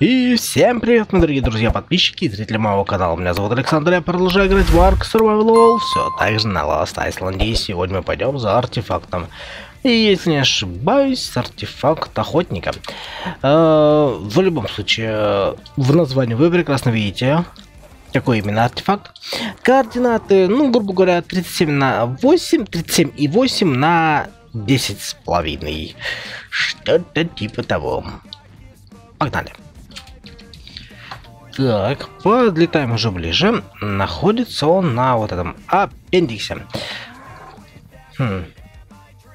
И всем привет, мои дорогие друзья, подписчики и зрители моего канала. Меня зовут Александр, я продолжаю играть в ARK Survival Evolved, все так же на Ласт Айсланде. И сегодня мы пойдем за артефактом. И, если не ошибаюсь, артефакт охотника. В любом случае, в названии вы прекрасно видите, какой именно артефакт. Координаты, ну, грубо говоря, 37 на 8, 37,8 на 10,5. Что-то типа того. Погнали. Так, подлетаем уже ближе. Находится он на вот этом аппендиксе.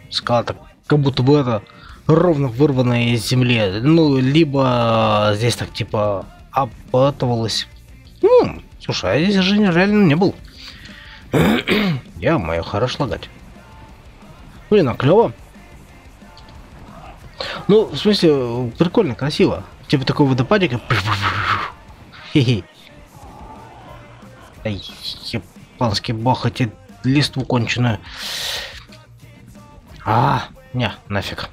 Скала-то как будто бы это ровно вырванная из земли. Ну, либо здесь так типа обпатывалось. Слушай, а здесь же реально не был. Ё-моё, хорош лагать. Блин, а клёво. Ну, в смысле, прикольно, красиво. Типа такой водопадик. Ай, японский бог, эти листву конченую. Не, нафиг.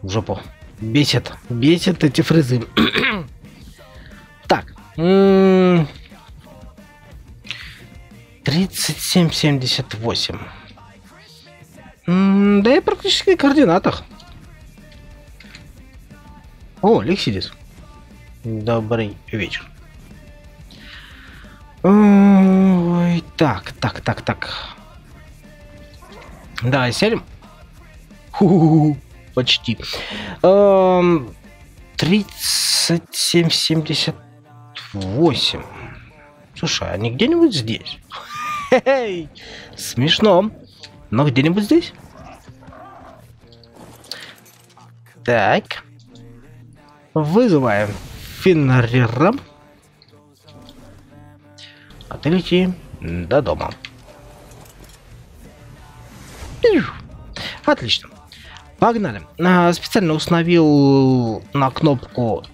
В жопу. Бесит. Бесит эти фрезы. Так. 37,78. Да и практически на координатах. О, Лексидис. Добрый вечер. Ой, так. Давай сядем. Ху-ху-ху, почти. 37,78. Слушай, а не где-нибудь здесь? Хе-хей. Смешно. Но где-нибудь здесь? Так. Вызываем Феннерра. А ты лети до дома. Отлично. Погнали. Специально установил на кнопку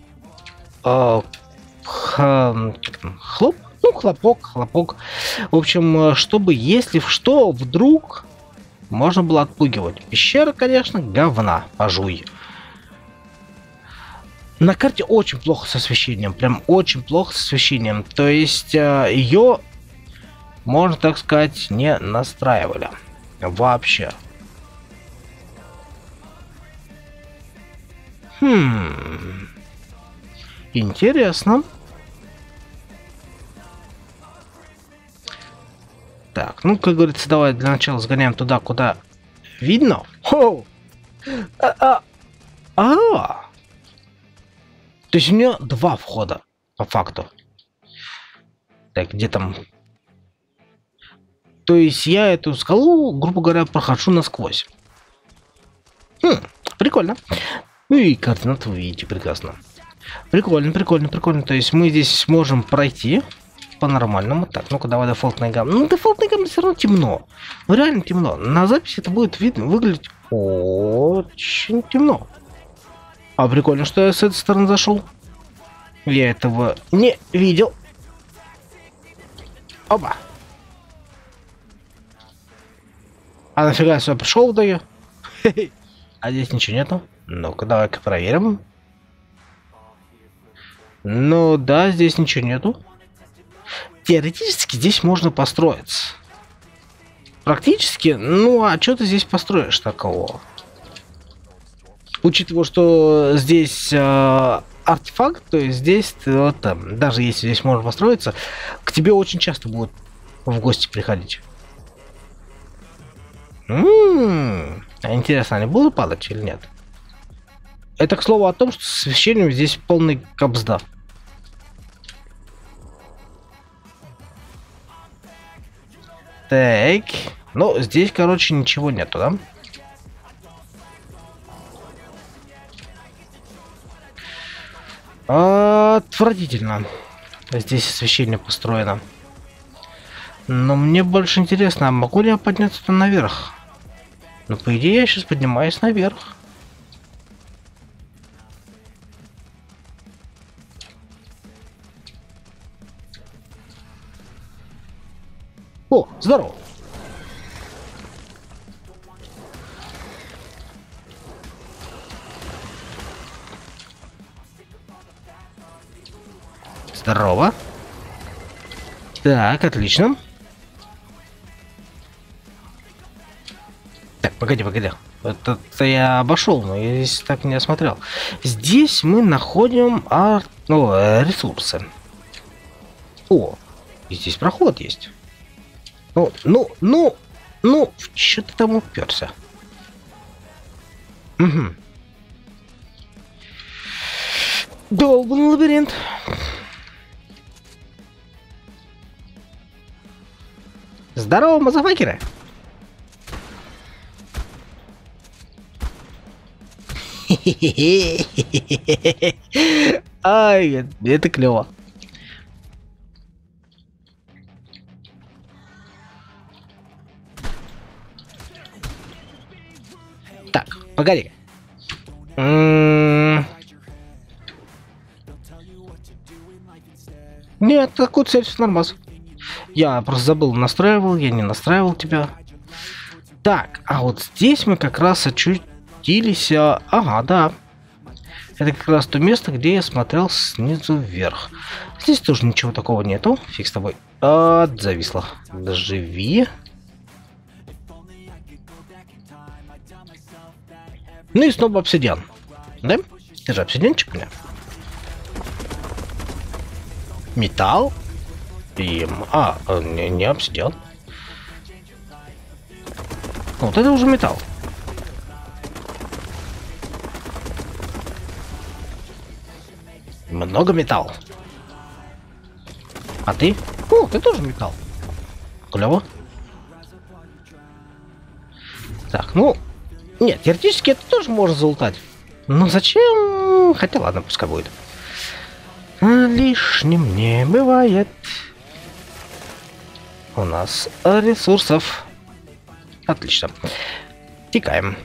хлоп. Ну, хлопок. В общем, чтобы, если что, вдруг можно было отпугивать. Пещера, конечно, говна. Пожуй. На карте очень плохо с освещением. Прям очень плохо с освещением. То есть ее, можно так сказать, не настраивали. Вообще. Интересно. Так, ну, как говорится, давай для начала сгоняем туда, куда видно. Хоу! То есть у нее два входа, по факту. Так, где там? То есть я эту скалу, грубо говоря, прохожу насквозь. Прикольно. Ну и координаты вы видите прекрасно. Прикольно. То есть мы здесь сможем пройти по-нормальному. Так, ну-ка, давай дефолтная гамма. Ну, дефолтная гамма все равно темно. Ну, реально темно. На записи это будет видно, выглядеть очень темно. А прикольно, что я с этой стороны зашел. Я этого не видел. Опа. А нафига я сюда пришел, да я? А здесь ничего нету. Ну-ка, давай-ка проверим. Ну да, здесь ничего нету. Теоретически здесь можно построиться. Практически, ну а что ты здесь построишь такого? Учитывая, что здесь артефакт, то есть здесь, даже если здесь можно построиться, к тебе очень часто будут в гости приходить. Интересно, они будут падать или нет? Это, к слову, о том, что с освещением здесь полный кабзда. Так. Ну, здесь, короче, ничего нету, да? Отвратительно. Здесь освещение построено. Но мне больше интересно, а могу ли я подняться-то наверх? Ну, по идее, я сейчас поднимаюсь наверх. О, здорово. Здорово. Так, отлично. Так, погоди, погоди. Это я обошел, но я здесь так не осмотрел. Здесь мы находим ресурсы. О, и здесь проход есть. Ну, что ты там уперся? Угу. Долбанный лабиринт. Здорово, мазафакеры! Ай, это клево. Так, погоди. Нет, такой цель нормас. Я просто забыл, настраивал, я не настраивал тебя. Так, а вот здесь мы как раз очутились. Ага, да. Это как раз то место, где я смотрел снизу вверх. Здесь тоже ничего такого нету. Фиг с тобой. Зависло. Доживи. Ну и снова обсидиан. Да? Ты же обсидианчик, бля. Металл. Не обсидиан. Вот это уже металл. Много металла. А ты? О, ты тоже металл. Клево. Так, ну... Нет, теоретически это тоже можно залутать. Но зачем? Хотя ладно, пускай будет. Лишним не бывает. У нас ресурсов. Отлично. Текаем.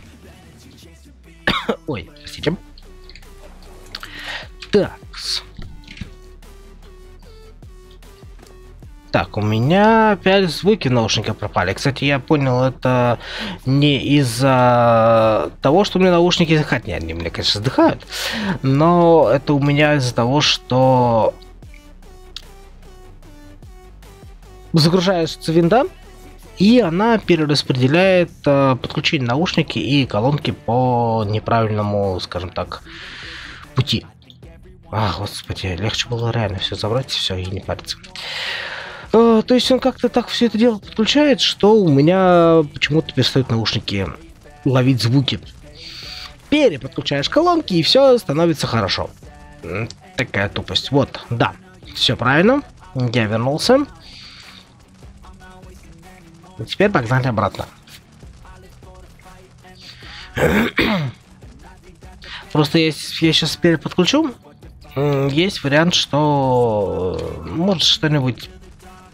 Ой, простите. Так. Так, у меня опять звуки наушника пропали. Кстати, я понял, это не из-за того, что у меня наушники издыхают. Нет, они у меня, конечно, издыхают. Но это у меня из-за того, что загружается винда, и она перераспределяет подключение наушники и колонки по неправильному, скажем так, пути. Ах, господи, легче было реально все забрать, все, и не париться. То есть он как-то так все это дело подключает, что у меня почему-то перестают наушники ловить звуки. Переподключаешь колонки, и все становится хорошо. Такая тупость. Вот, да, все правильно. Я вернулся. И теперь погнали обратно. Просто я сейчас переподключу. Есть вариант, что может что-нибудь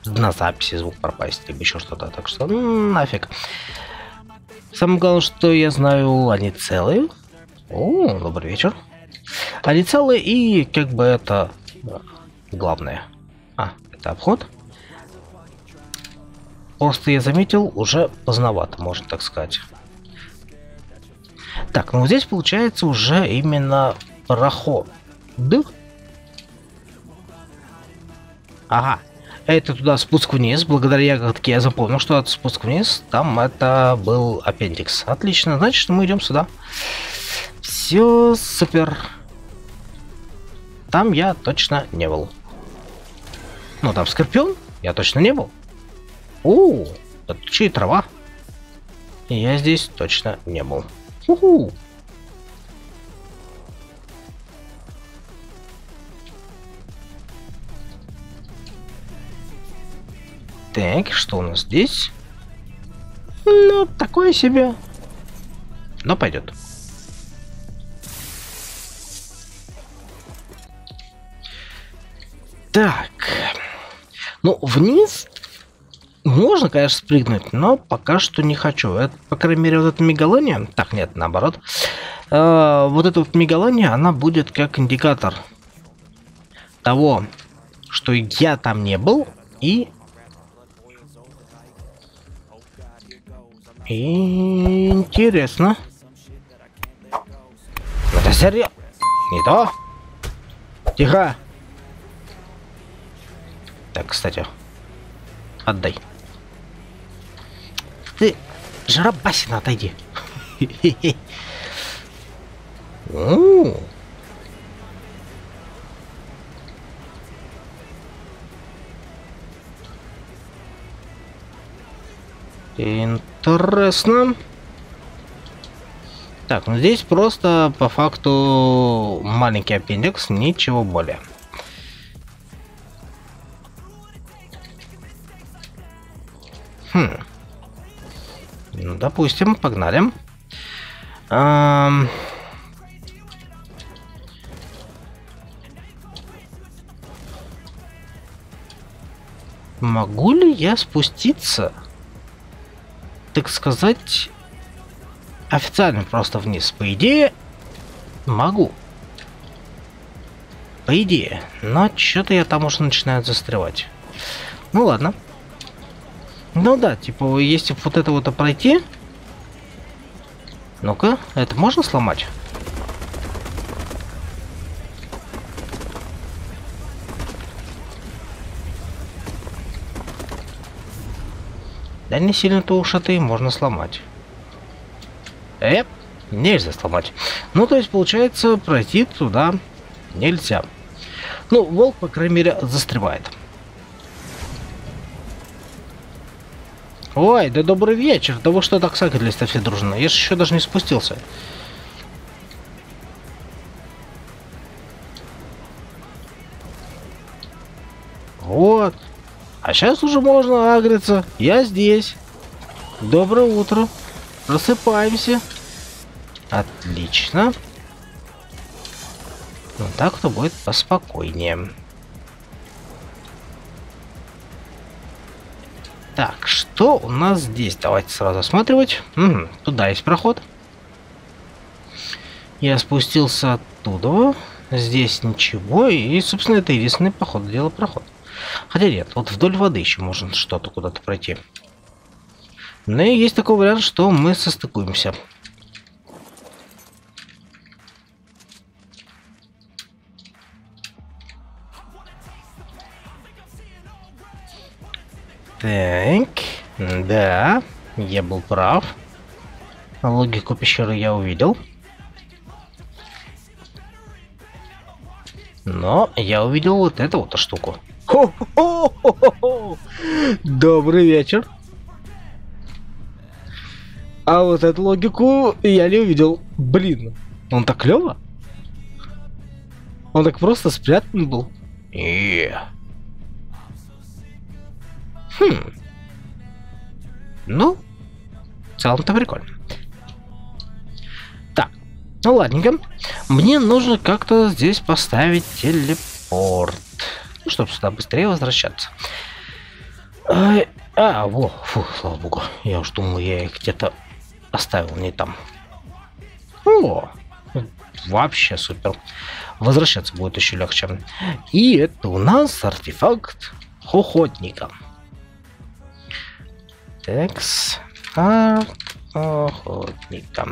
на записи звук пропасть, либо еще что-то, так что нафиг. Самое главное, что я знаю, они целые. О, добрый вечер. Они целые, и как бы это главное. Это обход. Просто я заметил, уже поздновато, можно так сказать. Так, ну здесь получается уже именно проход. Да? Ага, это туда спуск вниз. Благодаря ягодке я запомнил, что это спуск вниз. Там это был аппендикс. Отлично, значит, мы идем сюда. Все супер. Там я точно не был. Ну, там скорпион, я точно не был. О, это чьи трава. Я здесь точно не был. Уху. Так, что у нас здесь? Ну, такое себе. Но пойдет. Так. Ну, вниз можно, конечно, спрыгнуть, но пока что не хочу. Это, по крайней мере, вот эта мегалония... Так, нет, наоборот. Вот эта вот мегалония, она будет как индикатор того, что я там не был и интересно. Это серьезно? Не то? Тихо. Так, кстати. Отдай. Ты, жарабасина, отойди. Интересно. Так, ну здесь просто по факту маленький аппендикс, ничего более. Ну, допустим, погнали. Могу ли я спуститься, так сказать, официально просто вниз? По идее, могу. По идее. Но что-то я там уже начинаю застревать. Ну ладно. Ну да, типа, если вот это вот пройти... Ну-ка, это можно сломать? Да не сильно-то уж это и можно сломать. Нельзя сломать. Ну, то есть, получается, пройти туда нельзя. Ну, волк, по крайней мере, застревает. Ой, да добрый вечер. Да вы что так сакались-то все дружно? Я же еще даже не спустился. Вот. А сейчас уже можно агриться. Я здесь. Доброе утро. Просыпаемся. Отлично. Ну так-то будет поспокойнее. Так, что у нас здесь? Давайте сразу осматривать. Туда есть проход. Я спустился оттуда. Здесь ничего. И, собственно, это единственный, по ходу дела, проход. Хотя нет, вот вдоль воды еще можно что-то куда-то пройти. Ну и есть такой вариант, что мы состыкуемся. Так, да, я был прав. Логику пещеры я увидел. Но я увидел вот эту вот штуку. Хо-хо-хо-хо-хо! Добрый вечер. А вот эту логику я не увидел. Блин, он так клево. Он так просто спрятан был. Ну, в целом-то прикольно. Так, ну ладненько. Мне нужно как-то здесь поставить телепорт. Ну, чтобы сюда быстрее возвращаться. Во, фу, слава богу. Я уж думал, я их где-то оставил, не там. О, вообще супер. Возвращаться будет еще легче. И это у нас артефакт охотника. Текс охотника.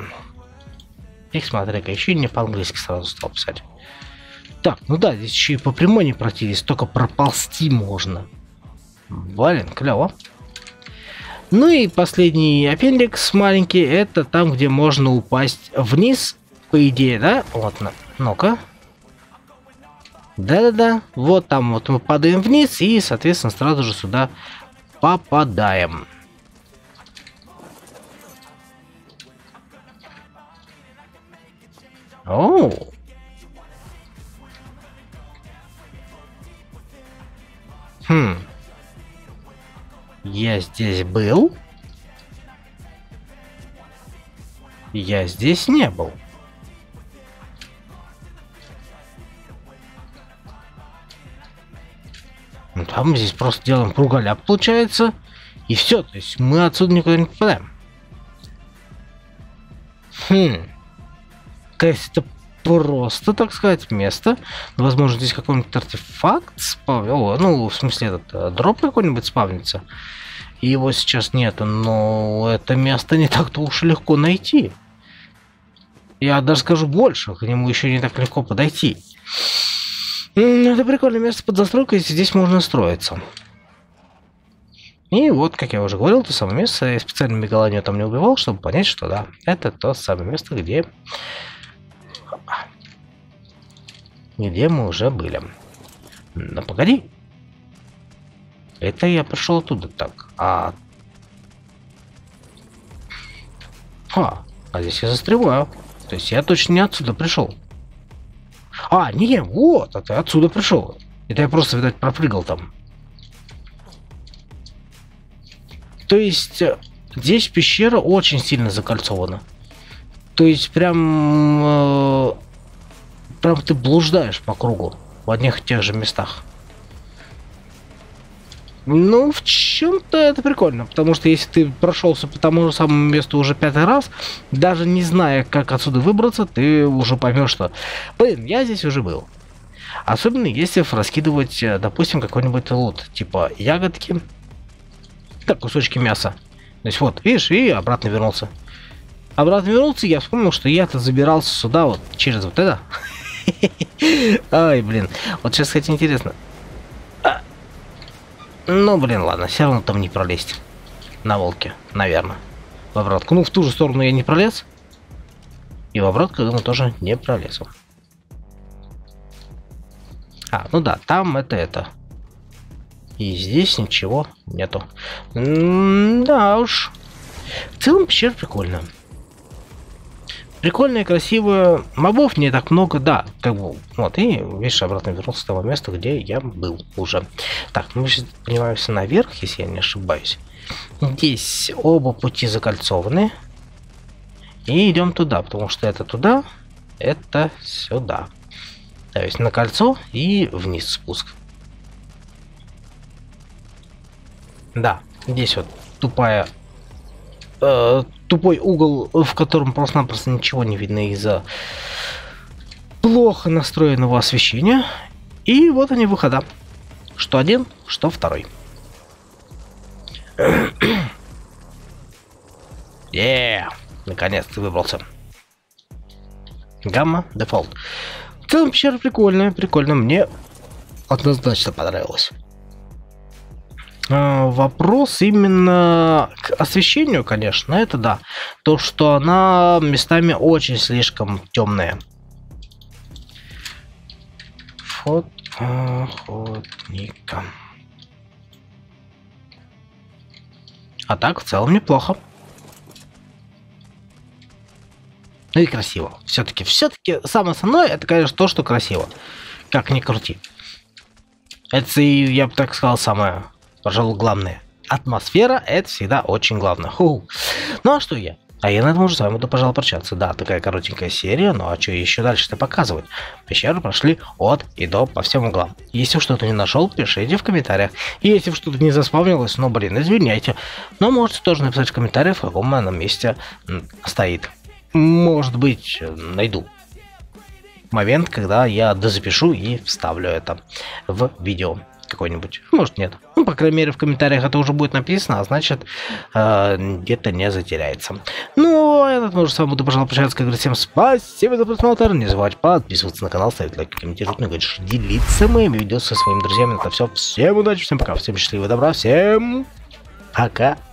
Их смотри-ка, еще не по-английски сразу стал писать. Так, ну да, здесь еще и по прямой не пройти, только проползти можно. Блин, клево. Ну и последний аппендикс маленький, это там, где можно упасть вниз, по идее, да? Вот, ну-ка. Да-да-да, вот там вот мы падаем вниз и, соответственно, сразу же сюда попадаем. Оу. Я здесь был. Я здесь не был. Ну, там мы здесь просто делаем круголяп, получается. И все, то есть мы отсюда никуда не попадаем. То есть это просто, так сказать, место. Возможно, здесь какой-нибудь артефакт спавнил. Ну, в смысле, этот дроп какой-нибудь спавнится. И его сейчас нету, но это место не так-то уж легко найти. Я даже скажу больше, к нему еще не так легко подойти. Это прикольное место под застройкой, здесь можно строиться. И вот, как я уже говорил, то самое место, я специально мегалодию там не убивал, чтобы понять, что да, это то самое место, где мы уже были. Но погоди. Это я пришел оттуда так. А здесь я застреваю. То есть я точно не отсюда пришел. Не, вот, а ты отсюда пришел. Это я просто, видать, пропрыгал там. То есть здесь пещера очень сильно закольцована. То есть прям ты блуждаешь по кругу в одних и тех же местах. Ну, в чем-то это прикольно, потому что если ты прошелся по тому же самому месту уже 5-й раз, даже не зная, как отсюда выбраться, ты уже поймешь, что, блин, я здесь уже был. Особенно если раскидывать, допустим, какой-нибудь лут, типа ягодки, так, кусочки мяса. То есть вот, видишь, и обратно вернулся. Я вспомнил, что я-то забирался сюда вот через вот это. Ай, блин, вот сейчас, кстати, интересно. Ну, блин, ладно, все равно там не пролезть. На волке, наверное. В обратку. Ну, в ту же сторону я не пролез. И в обратку, я думаю, тоже не пролез. Ну да, там это. И здесь ничего нету. Да уж. В целом пещера прикольная. Прикольная, красивая. Мобов не так много, да, как бы. Вот, и, видишь, обратно вернулся с того места, где я был уже. Так, мы сейчас поднимаемся наверх, если я не ошибаюсь. Здесь оба пути закольцованы. И идем туда, потому что это туда, это сюда. То есть на кольцо и вниз спуск. Да, здесь вот тупой угол, в котором просто-напросто ничего не видно из-за плохо настроенного освещения. И вот они выхода. Что один, что второй. Наконец-то выбрался. Гамма, дефолт. В целом пещера прикольная, мне однозначно понравилось. Вопрос именно к освещению, конечно, это да. То, что она местами очень слишком темная. Фот охотника. А так, в целом, неплохо. Ну и красиво. Все-таки самое основное, это, конечно, то, что красиво. Как ни крути. Это, я бы так сказал, самое... Пожалуй, главное. Атмосфера — это всегда очень главное. Ну а что я? Я на этом уже с вами буду, пожалуй, прощаться. Да, такая коротенькая серия, ну а что еще дальше-то показывать? Пещеру прошли от и до по всем углам. Если что-то не нашел, пишите в комментариях. Если что-то не заспавнилось, ну блин, извиняйте. Но можете тоже написать в комментариях, в каком она месте стоит. Может быть, найду момент, когда я дозапишу и вставлю это в видео. Какой-нибудь, может, нет. Ну, по крайней мере, в комментариях это уже будет написано, а значит, где-то не затеряется. Ну, а этот может с вами буду, пожалуй, прощаться, как говорится, всем спасибо за просмотр. Не забывайте подписываться на канал, ставить лайки, комментировать, делиться моими видео со своими друзьями. Это все. Всем удачи, всем пока, всем счастливого добра, всем пока.